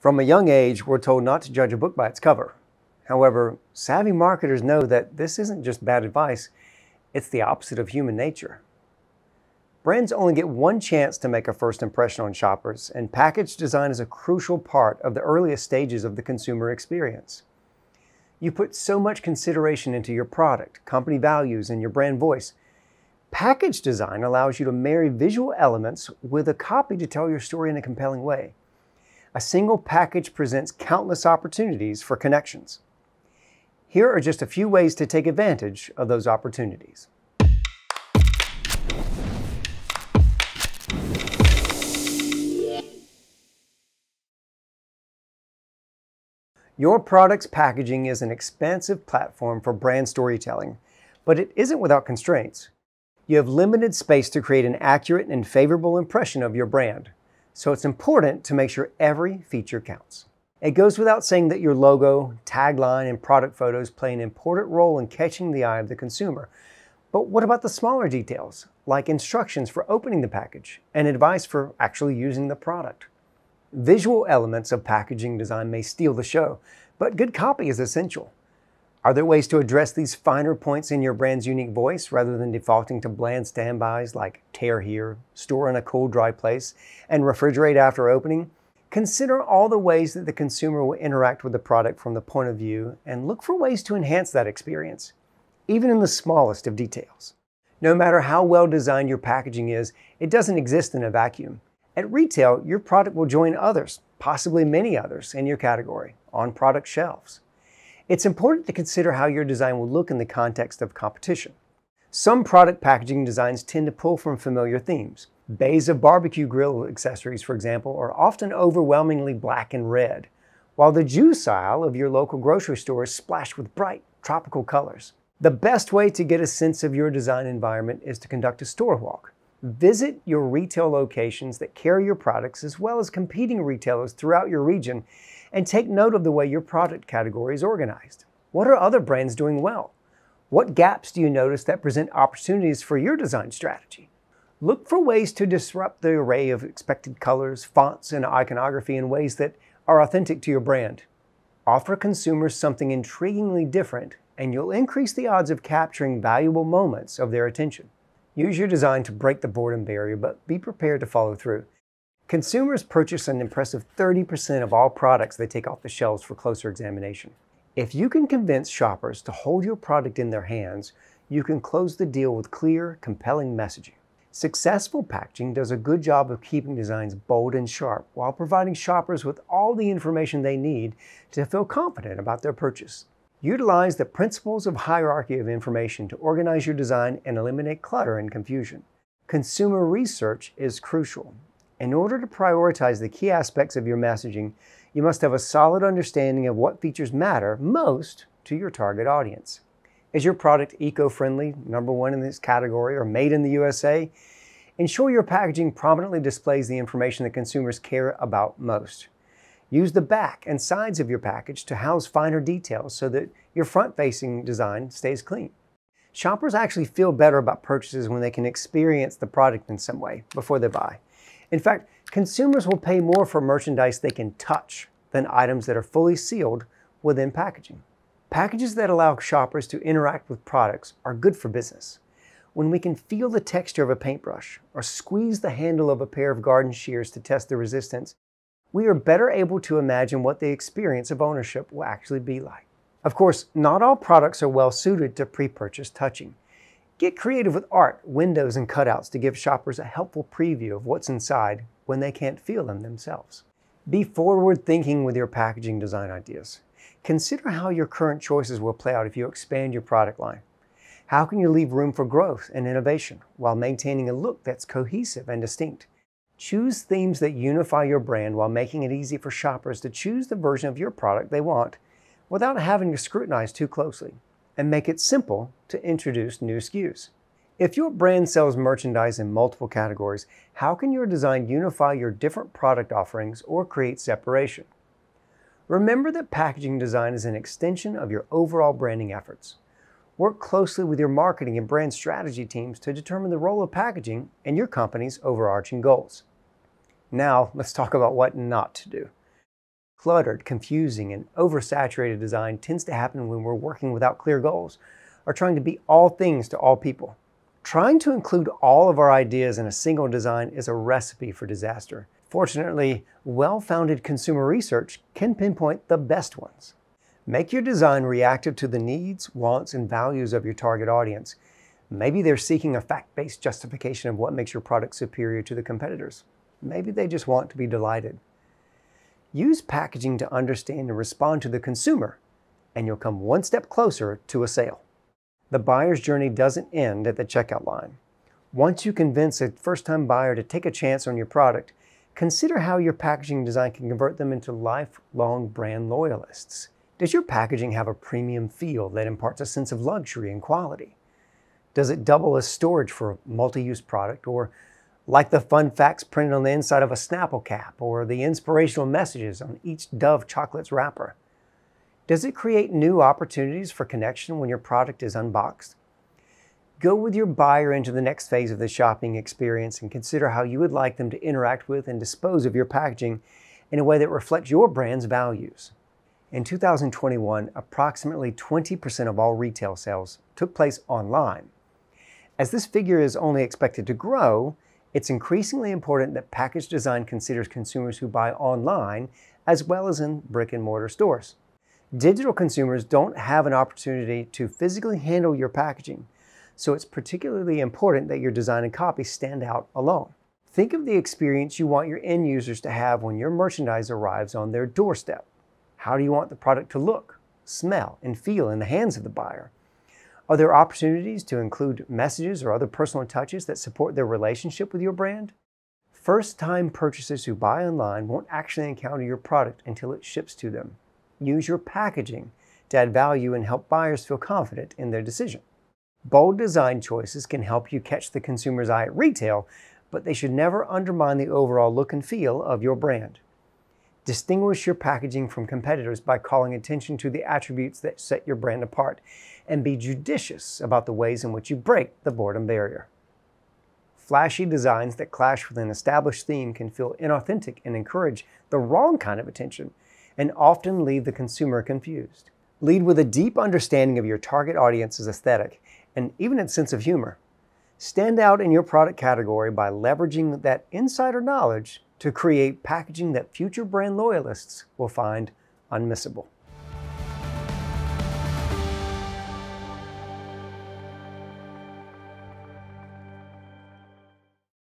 From a young age, we're told not to judge a book by its cover. However, savvy marketers know that this isn't just bad advice, it's the opposite of human nature. Brands only get one chance to make a first impression on shoppers, and package design is a crucial part of the earliest stages of the consumer experience. You put so much consideration into your product, company values, and your brand voice. Package design allows you to marry visual elements with a copy to tell your story in a compelling way. A single package presents countless opportunities for connections. Here are just a few ways to take advantage of those opportunities. Your product's packaging is an expansive platform for brand storytelling, but it isn't without constraints. You have limited space to create an accurate and favorable impression of your brand. So it's important to make sure every feature counts. It goes without saying that your logo, tagline, and product photos play an important role in catching the eye of the consumer. But what about the smaller details, like instructions for opening the package and advice for actually using the product? Visual elements of packaging design may steal the show, but good copy is essential. Are there ways to address these finer points in your brand's unique voice rather than defaulting to bland standbys like tear here, store in a cool, dry place, and refrigerate after opening? Consider all the ways that the consumer will interact with the product from the point of view and look for ways to enhance that experience, even in the smallest of details. No matter how well designed your packaging is, it doesn't exist in a vacuum. At retail, your product will join others, possibly many others, in your category, on product shelves. It's important to consider how your design will look in the context of competition. Some product packaging designs tend to pull from familiar themes. Bays of barbecue grill accessories, for example, are often overwhelmingly black and red, while the juice aisle of your local grocery store is splashed with bright, tropical colors. The best way to get a sense of your design environment is to conduct a store walk. Visit your retail locations that carry your products as well as competing retailers throughout your region and take note of the way your product category is organized. What are other brands doing well? What gaps do you notice that present opportunities for your design strategy? Look for ways to disrupt the array of expected colors, fonts, and iconography in ways that are authentic to your brand. Offer consumers something intriguingly different, and you'll increase the odds of capturing valuable moments of their attention. Use your design to break the boredom barrier, but be prepared to follow through. Consumers purchase an impressive 30% of all products they take off the shelves for closer examination. If you can convince shoppers to hold your product in their hands, you can close the deal with clear, compelling messaging. Successful packaging does a good job of keeping designs bold and sharp while providing shoppers with all the information they need to feel confident about their purchase. Utilize the principles of hierarchy of information to organize your design and eliminate clutter and confusion. Consumer research is crucial. In order to prioritize the key aspects of your messaging, you must have a solid understanding of what features matter most to your target audience. Is your product eco-friendly, #1 in this category, or made in the USA? Ensure your packaging prominently displays the information that consumers care about most. Use the back and sides of your package to house finer details so that your front-facing design stays clean. Shoppers actually feel better about purchases when they can experience the product in some way before they buy. In fact, consumers will pay more for merchandise they can touch than items that are fully sealed within packaging. Packages that allow shoppers to interact with products are good for business. When we can feel the texture of a paintbrush or squeeze the handle of a pair of garden shears to test the resistance, we are better able to imagine what the experience of ownership will actually be like. Of course, not all products are well suited to pre-purchase touching. Get creative with art, windows, and cutouts to give shoppers a helpful preview of what's inside when they can't feel them themselves. Be forward-thinking with your packaging design ideas. Consider how your current choices will play out if you expand your product line. How can you leave room for growth and innovation while maintaining a look that's cohesive and distinct? Choose themes that unify your brand while making it easy for shoppers to choose the version of your product they want without having to scrutinize too closely, and make it simple to introduce new SKUs. If your brand sells merchandise in multiple categories, how can your design unify your different product offerings or create separation? Remember that packaging design is an extension of your overall branding efforts. Work closely with your marketing and brand strategy teams to determine the role of packaging and your company's overarching goals. Now, let's talk about what not to do. Cluttered, confusing, and oversaturated design tends to happen when we're working without clear goals or trying to be all things to all people. Trying to include all of our ideas in a single design is a recipe for disaster. Fortunately, well-founded consumer research can pinpoint the best ones. Make your design reactive to the needs, wants, and values of your target audience. Maybe they're seeking a fact-based justification of what makes your product superior to the competitors. Maybe they just want to be delighted. Use packaging to understand and respond to the consumer, and you'll come one step closer to a sale. The buyer's journey doesn't end at the checkout line. Once you convince a first-time buyer to take a chance on your product, consider how your packaging design can convert them into lifelong brand loyalists. Does your packaging have a premium feel that imparts a sense of luxury and quality? Does it double as storage for a multi-use product, or like the fun facts printed on the inside of a Snapple cap or the inspirational messages on each Dove chocolates wrapper? Does it create new opportunities for connection when your product is unboxed? Go with your buyer into the next phase of the shopping experience and consider how you would like them to interact with and dispose of your packaging in a way that reflects your brand's values. In 2021, approximately 20% of all retail sales took place online. As this figure is only expected to grow, it's increasingly important that package design considers consumers who buy online as well as in brick-and-mortar stores. Digital consumers don't have an opportunity to physically handle your packaging, so it's particularly important that your design and copy stand out alone. Think of the experience you want your end users to have when your merchandise arrives on their doorstep. How do you want the product to look, smell, and feel in the hands of the buyer? Are there opportunities to include messages or other personal touches that support their relationship with your brand? First-time purchasers who buy online won't actually encounter your product until it ships to them. Use your packaging to add value and help buyers feel confident in their decision. Bold design choices can help you catch the consumer's eye at retail, but they should never undermine the overall look and feel of your brand. Distinguish your packaging from competitors by calling attention to the attributes that set your brand apart, and be judicious about the ways in which you break the boredom barrier. Flashy designs that clash with an established theme can feel inauthentic and encourage the wrong kind of attention, and often leave the consumer confused. Lead with a deep understanding of your target audience's aesthetic and even its sense of humor. Stand out in your product category by leveraging that insider knowledge to create packaging that future brand loyalists will find unmissable.